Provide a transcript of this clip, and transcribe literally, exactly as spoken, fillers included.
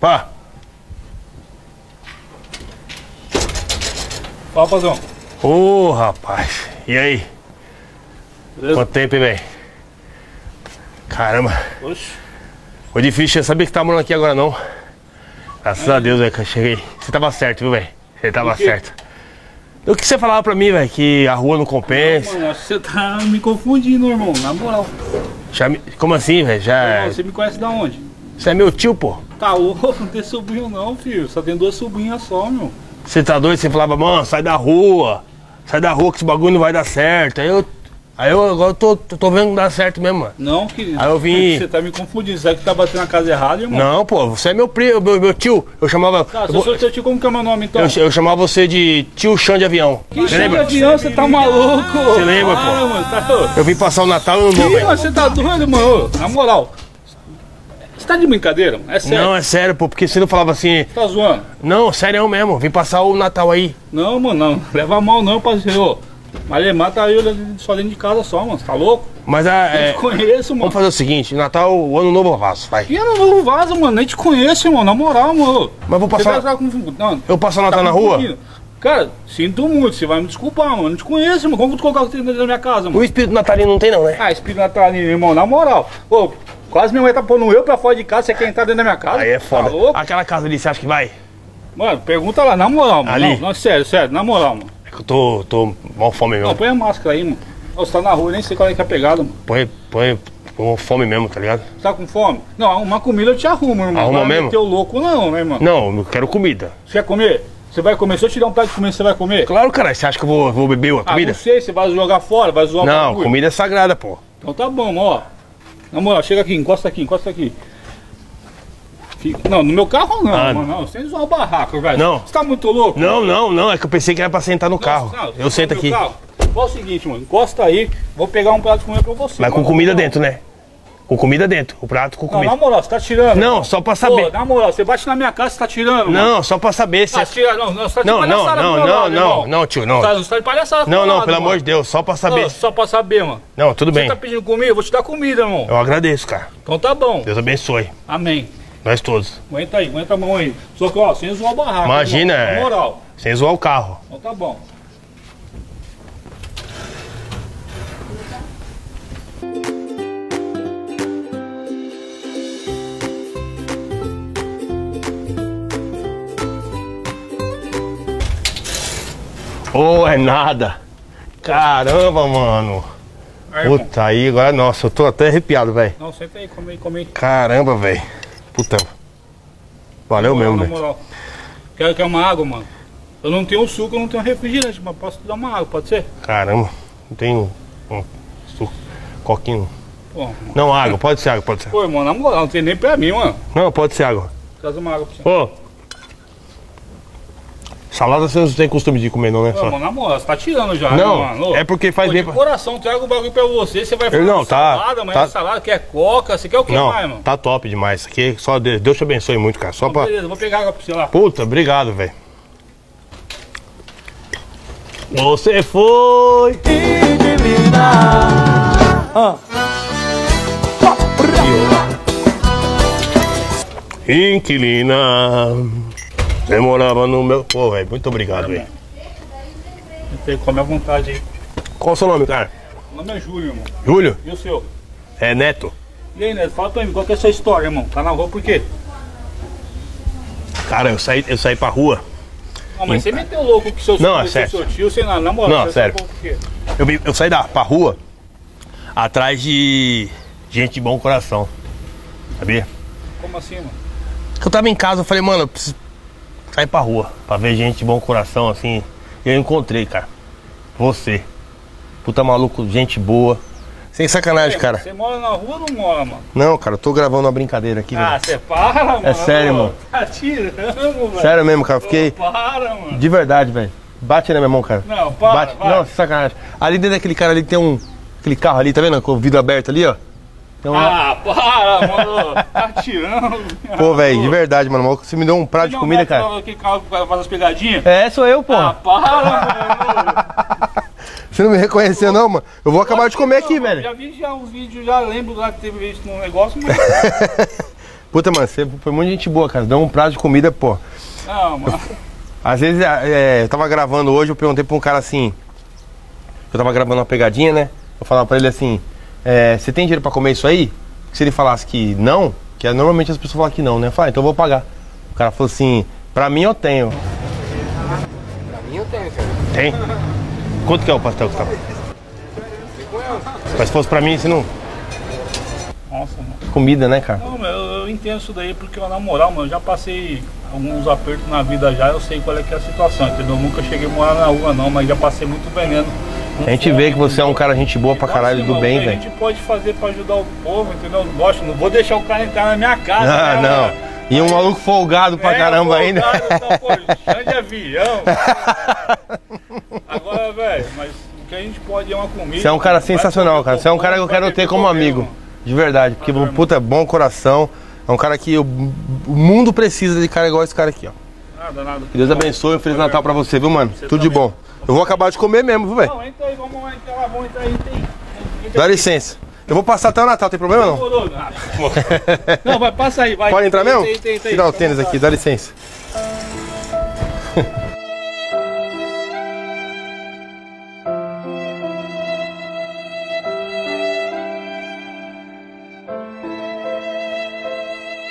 Pá! Ó, rapazão. Ô, rapaz. E aí? Beleza? Quanto tempo, hein, velho? Caramba. Oxe. Foi difícil. Eu sabia que você tava morando aqui agora, não. Graças é. a Deus, velho, que eu cheguei. Você tava certo, viu, velho? Você tava certo. O que você falava pra mim, velho? Que a rua não compensa. Não, mano, acho que você tá me confundindo, irmão. Na moral. Já me... Como assim, velho? Já... Não, você me conhece da onde? Você é meu tio, pô. Tá louco? Não tem sobrinho, não, filho. Só tem duas sobrinhas só, meu. Você tá doido? Você falava, mano, sai da rua. Sai da rua que esse bagulho não vai dar certo. Aí eu... Aí eu agora tô, tô vendo que não dá certo mesmo, mano. Não, querido. Aí eu vim... Você tá me confundindo. Será que tá batendo na casa errada, irmão? Não, pô. Você é meu primo, meu, meu tio. Eu chamava... Tá, eu sou seu tio. Como que é meu nome, então? Eu, eu chamava você de tio Chão de Avião. Que Chão lembra? de Avião? Você tá maluco? Você lembra, pô? Ah, mano, tá... Eu vim passar o Natal no novo, velho. Você tá doido, mano? Na moral. Você tá de brincadeira, mano? É sério? Não, é sério, pô, porque você não falava assim... Tá zoando? Não, sério mesmo. Vim passar o Natal aí. Não, mano, não. Leva mal não, parceiro. Malemar tá eu só dentro de casa só, mano. Você tá louco? Mas a... Eu é... te conheço, mano. Vamos fazer o seguinte, Natal, o ano novo vaso, vai. E ano novo vaso, mano? Nem te conheço, mano. Na moral, mano. Mas vou passar... Tá com... não, eu passo o Natal tá na rua? Comigo. Cara, sinto muito, você vai me desculpar, mano. Não te conheço, mano. Como que tu colocar o dentro da minha casa, mano? O espírito natalino não tem não, né? Ah, espírito natalino, irmão. Na moral. Ô, quase minha mãe tá pondo eu pra fora de casa, você quer entrar dentro da minha casa? Aí é foda. Tá louco? Aquela casa ali, você acha que vai? Mano, pergunta lá, na moral, mano. Ali? Não, não, sério, sério, na moral, mano. Eu tô, tô mal fome mesmo. Não, põe a máscara aí, mano. Você tá na rua, nem sei qual é que é a pegada, mano. Põe, põe com fome mesmo, tá ligado? Você tá com fome? Não, uma comida eu te arrumo, irmão. Arruma mesmo? Não é teu louco não, né, irmão? Não, eu quero comida. Você quer comer? Você vai comer? Se eu te der um prato de comida, você vai comer? Claro, cara. Você acha que eu vou, vou beber a comida? Ah, não sei. Você vai jogar fora, vai zoar o bagulho. Não, comida é sagrada, pô. Então tá bom, ó. Na moral, chega aqui, encosta aqui, encosta aqui. Não, no meu carro não, ah, mano, não. Você usou o barraco, velho. Não. Você tá muito louco? Não, mano. não, não. É que eu pensei que era pra sentar no não, carro. Não, eu sento aqui. Carro. Fala o seguinte, mano. Encosta aí, vou pegar um prato de comida pra você. Mas mano, com comida dentro, né? Com comida dentro. O prato com comida. Não, na moral, você tá tirando. Não, mano. Só pra saber. Pô, na moral, você bate na minha casa, você tá tirando. Não, mano. Só pra saber. Você... Ah, tira, não, não, você tá de não, palhaçada. Não, não, não, não, não, tio, não. Você tá, você tá de palhaçada. Não, não, lado, pelo amor de Deus, só pra saber. Não, só pra saber, mano. Não, tudo bem. Você tá pedindo comida? Eu vou te dar comida, irmão. Eu agradeço, cara. Então tá bom. Deus abençoe. Amém. Nós todos. Aguenta aí, aguenta a mão aí. Só que, ó, sem zoar o barraco. Imagina, irmão, é. Moral. Sem zoar o carro. Então tá bom. Ô, oh, é nada. Caramba, mano. Aí, puta, irmão. Aí agora, nossa, eu tô até arrepiado, velho. Não, senta aí, come aí, come aí. Caramba, velho. Puta, valeu moral, mesmo, velho. Quero que é uma água, mano. Eu não tenho suco, eu não tenho refrigerante, mas posso te dar uma água, pode ser? Caramba, não tenho um suco, coquinho. Pô, não, água, pode ser água, pode ser. Pô, irmão, na moral, não tem nem pra mim, mano. Não, pode ser água. Traz uma água pra você. Pô, salada você não tem costume de comer, não, né? Não, mano, na moral, você tá tirando já, não, né, mano? É porque faz bem pra... coração, trago o bagulho pra você, você vai fazer não, tá, salada, amanhã tá... salada, quer coca, você quer o que não, mais, mano? Tá top demais, isso aqui, só Deus, Deus te abençoe muito, cara, só não, pra... Beleza, vou pegar água pra você lá. Puta, obrigado, velho. Você foi... Ah. Inquilina... Eu morava no meu... Pô, velho, muito obrigado, velho. Você come à vontade aí. Qual o seu nome, cara? Meu nome é Júlio, irmão. Júlio? E o seu? É Neto. E aí, Neto, fala pra mim, qual que é a sua história, irmão? Tá na rua por quê? Cara, eu saí, eu saí pra rua. Não, mas e... você meteu louco com seu, não, é seu, seu tio, sei lá, na moral. Não, é sério. Eu, eu saí da, pra rua atrás de gente de bom coração, sabia? Como assim, mano? Eu tava em casa, eu falei, mano, eu preciso... sair pra rua, pra ver gente de bom coração, assim. E eu encontrei, cara, você. Puta maluco, gente boa. Sem sacanagem, é, cara. Você mora na rua ou não mora, mano? Não, cara, eu tô gravando uma brincadeira aqui. Ah, você para, mano. É sério, mano. Tá tirando, velho. Sério mesmo, cara, eu fiquei... Para, mano. De verdade, velho. Bate na minha mão, cara. Não, para, bate. Vai. Não, sem sacanagem. Ali dentro daquele cara ali tem um... Aquele carro ali, tá vendo? Com o vidro aberto ali, ó. Então, ah, eu... para, mano, tá tirando. Pô, velho, de verdade, mano, você me deu um prato de comida, cara. Aquele carro que faz as pegadinhas? É, sou eu, pô. Ah, para, velho. Você não me reconheceu, não, mano? Eu vou acabar de comer aqui, velho. Já vi já uns vídeos, já lembro lá que teve visto no negócio, mas... Puta, mano, você foi muito gente boa, cara. Deu um prato de comida, pô. Não, mano. Eu, às vezes, é, eu tava gravando hoje, eu perguntei pra um cara assim. Eu tava gravando uma pegadinha, né? Eu falava pra ele assim: você é, tem dinheiro pra comer isso aí? Se ele falasse que não, que é, normalmente as pessoas falam que não, né? Eu falei, ah, então eu vou pagar. O cara falou assim: pra mim eu tenho. Pra mim eu tenho, cara. Tem? Quanto que é o pastel que você tá? Mas se fosse pra mim, você não. Nossa, mano. Comida, né, cara? Não, eu, eu entendo isso daí porque, na moral, mano, eu já passei alguns apertos na vida já, eu sei qual é que é a situação, entendeu? Eu nunca cheguei a morar na rua, não, mas já passei muito veneno. A gente vê que você é um cara gente boa pra caralho, do bem, velho. A gente pode fazer pra ajudar o povo, entendeu? Não gosto, não vou deixar o cara entrar na minha casa. Ah, não. E um maluco folgado pra caramba ainda. Folgado, pô, chão de avião. Agora, velho, mas o que a gente pode é uma comida. Você é um cara sensacional, cara. Você é um cara que eu quero ter como amigo. De verdade, porque, ah, puta, é bom coração. É um cara que o, o mundo precisa de cara igual esse cara aqui, ó. Nada, nada. Que Deus abençoe, um Feliz Natal pra você, viu, mano? Você Tudo também. de bom. Eu vou acabar de comer mesmo, viu, velho? Não, entra aí, vamos lá, entra lá, vamos entrar aí, entra aí. Dá licença. Eu vou passar até o Natal, tem problema não? Não, vai, passa aí, vai. Pode entrar mesmo? Tem, tem, tem. Tirar o tênis aqui, dá licença.